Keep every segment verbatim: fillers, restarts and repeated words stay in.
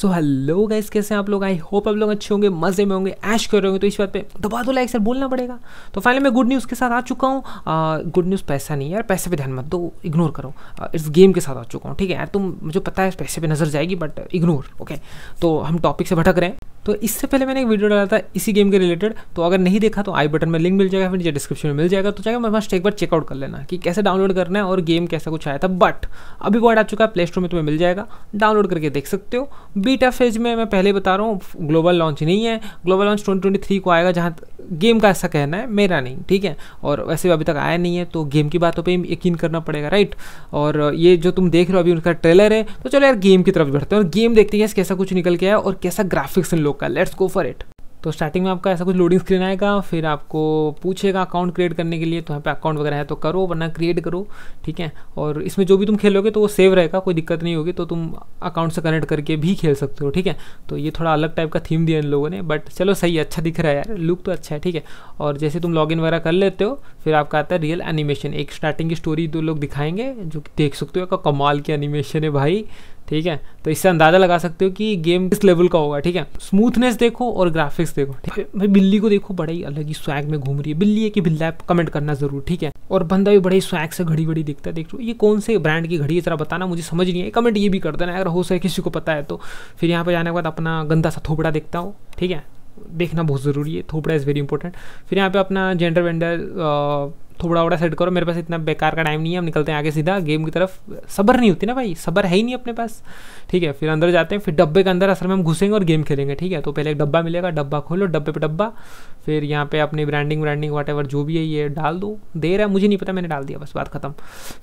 So hello guys, कैसे हैं आप लोग? आई होप आप लोग अच्छे होंगे, मजे में होंगे, ऐश कर रहे होंगे। तो इस बात पे दबा दो लाइक, सर बोलना पड़ेगा। तो फाइनली मैं गुड न्यूज़ के साथ आ चुका हूँ। गुड न्यूज़ पैसा नहीं है यार, पैसे पे ध्यान मत दो, इग्नोर करो। uh, इस गेम के साथ आ चुका हूँ, ठीक है यार। तुम मुझे पता है पैसे पर नज़र जाएगी, बट इग्नोर ओके। तो हम टॉपिक से भटक रहे हैं। तो इससे पहले मैंने एक वीडियो डाला था इसी गेम के रिलेटेड, तो अगर नहीं देखा तो आई बटन में लिंक मिल जाएगा, फिर नीचे डिस्क्रिप्शन में मिल जाएगा। तो चाहे मैं मस्ट एक बार चेकआउट कर लेना कि कैसे डाउनलोड करना है और गेम कैसा कुछ आया था। बट अभी वर्ड आ चुका है, प्ले स्टोर में तुम्हें मिल जाएगा, डाउनलोड करके देख सकते हो। बीटा फेज में मैं पहले बता रहा हूँ, ग्लोबल लॉन्च नहीं है। Global launch twenty twenty three को आएगा, जहाँ गेम का ऐसा कहना है, मेरा नहीं, ठीक है। और वैसे अभी तक आया नहीं है, तो गेम की बातों पर यकीन करना पड़ेगा, राइट। और ये जो तुम देख रहे हो अभी उनका ट्रेलर है। तो चलो यार गेम की तरफ बढ़ते हैं और गेम देखते हैं कैसा कुछ निकल के आया और कैसा ग्राफिक्स इन लोग का। Let's go for it. तो स्टार्टिंग में आपका ऐसा कुछ लोडिंग स्क्रीन आएगा, फिर आपको पूछेगा अकाउंट क्रिएट करने के लिए। तो यहाँ पे अकाउंट वगैरह है तो करो, वरना क्रिएट करो, ठीक है। और इसमें जो भी तुम खेलोगे तो वो सेव रहेगा, कोई दिक्कत नहीं होगी। तो तुम अकाउंट से कनेक्ट करके भी खेल सकते हो, ठीक है। तो ये थोड़ा अलग टाइप का थीम दिया इन लोगों ने, बट चलो सही है, अच्छा दिख रहा है यार, लुक तो अच्छा है, ठीक है। और जैसे तुम लॉग इन वगैरह कर लेते हो, फिर आपका आता है रियल एनिमेशन। एक स्टार्टिंग की स्टोरी दो लोग दिखाएंगे, जो देख सकते हो कमाल की एनिमेशन है भाई, ठीक है। तो इससे अंदाज़ा लगा सकते हो कि गेम किस लेवल का होगा, ठीक है। स्मूथनेस देखो और ग्राफिक्स देखो, ठीक है। भाई बिल्ली को देखो, बड़ा ही अलग ही स्वैग में घूम रही है। बिल्ली है कि बिल्ला है, कमेंट करना जरूर, ठीक है। और बंदा भी बड़े ही स्वैग से घड़ी घड़ी दिखता है, देख लो। ये कौन से ब्रांड की घड़ी है जरा बताना, मुझे समझ नहीं है। कमेंट ये भी कर देना अगर हो सके, किसी को पता है तो। फिर यहाँ पर जाने के बाद अपना गंदा सा थोपड़ा देखता हूँ, ठीक है, देखना बहुत ज़रूरी है, थोपड़ा इज़ वेरी इंपॉर्टेंट। फिर यहाँ पे अपना जेंडर वेंडर थोड़ा वोड़ा सेट करो। मेरे पास इतना बेकार का टाइम नहीं है, हम निकलते हैं आगे सीधा गेम की तरफ। सब्र नहीं होती ना भाई, सब्र है ही नहीं अपने पास, ठीक है। फिर अंदर जाते हैं, फिर डब्बे के अंदर असल में हम घुसेंगे और गेम खेलेंगे, ठीक है। तो पहले एक डब्बा मिलेगा, डब्बा खोलो, डब्बे पे डब्बा। फिर यहाँ पे अपनी ब्रांडिंग व्रांडिंग वट एवर जो भी है ये डाल दो, दे रहा है मुझे नहीं पता, मैंने डाल दिया, बस बात खत्म।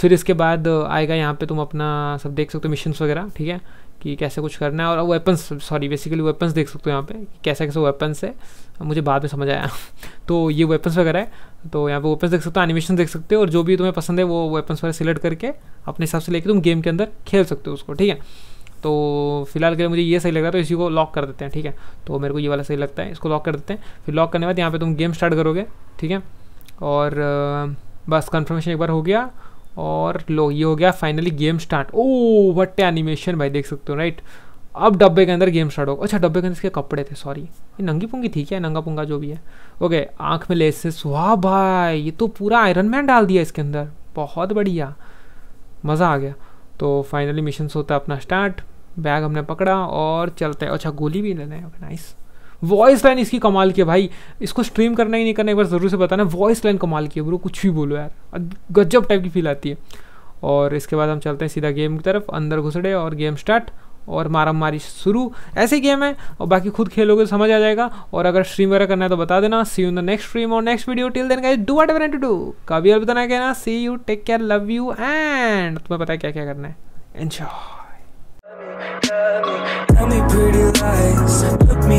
फिर इसके बाद आएगा यहाँ पर, तुम अपना सब देख सकते हो, मिशन वगैरह, ठीक है, कि कैसे कुछ करना है। और वेपन्स, सॉरी बेसिकली वेपन्स देख सकते हो यहाँ पे कि कैसा कैसा वेपन्स है, मुझे बाद में समझ आया। तो ये वेपन्स वगैरह है, तो यहाँ पे वेपन्स देख सकते हो, एनिमेशन देख सकते हो, और जो भी तुम्हें पसंद है वो वेपन्स वगैरह सिलेक्ट करके अपने हिसाब से लेके तुम गेम के अंदर खेल सकते हो उसको, ठीक है। तो फिलहाल के लिए मुझे ये सही लग रहा है, तो इसी को लॉक कर देते हैं, ठीक है। तो मेरे को ये वाला सही लगता है, इसको लॉक कर देते हैं। फिर लॉक करने के बाद यहाँ पर तुम गेम स्टार्ट करोगे, ठीक है। और बस कन्फर्मेशन एक बार हो गया, और लो ये हो गया finally game start. Oh what animation भाई, देख सकते हो, राइट। अब डब्बे के अंदर गेम स्टार्ट होगा। अच्छा डब्बे के अंदर इसके कपड़े थे, सॉरी, ये नंगी पुंगी थी क्या, नंगा पुंगा जो भी है, ओके। आँख में लेसेस, वाह भाई ये तो पूरा आयरन मैन डाल दिया इसके अंदर, बहुत बढ़िया, मज़ा आ गया। तो फाइनली मिशन होता है अपना स्टार्ट, बैग हमने पकड़ा और चलते हैं। अच्छा गोली भी लेना है, ओके नाइस। वॉइस लाइन इसकी कमाल की है भाई, इसको स्ट्रीम करना ही नहीं करना एक बार ज़रूर से बताना। वॉइस लाइन कमाल की है ब्रो, कुछ भी बोलो यार, गजब टाइप की फील आती है। और इसके बाद हम चलते हैं सीधा गेम की तरफ, अंदर घुसड़े और गेम स्टार्ट और मारा मारी शुरू। ऐसे गेम है और बाकी खुद खेलोगे तो समझ आ जाएगा। और अगर स्ट्रीम वगैरह करना है तो बता देना। See you in the next stream और next video. Till then guys, do whatever you want to do, कभी और बताना कहना। See you, take care, love you and तुम्हें पता है क्या क्या करना है। Enjoy. Tell me pretty lies, look me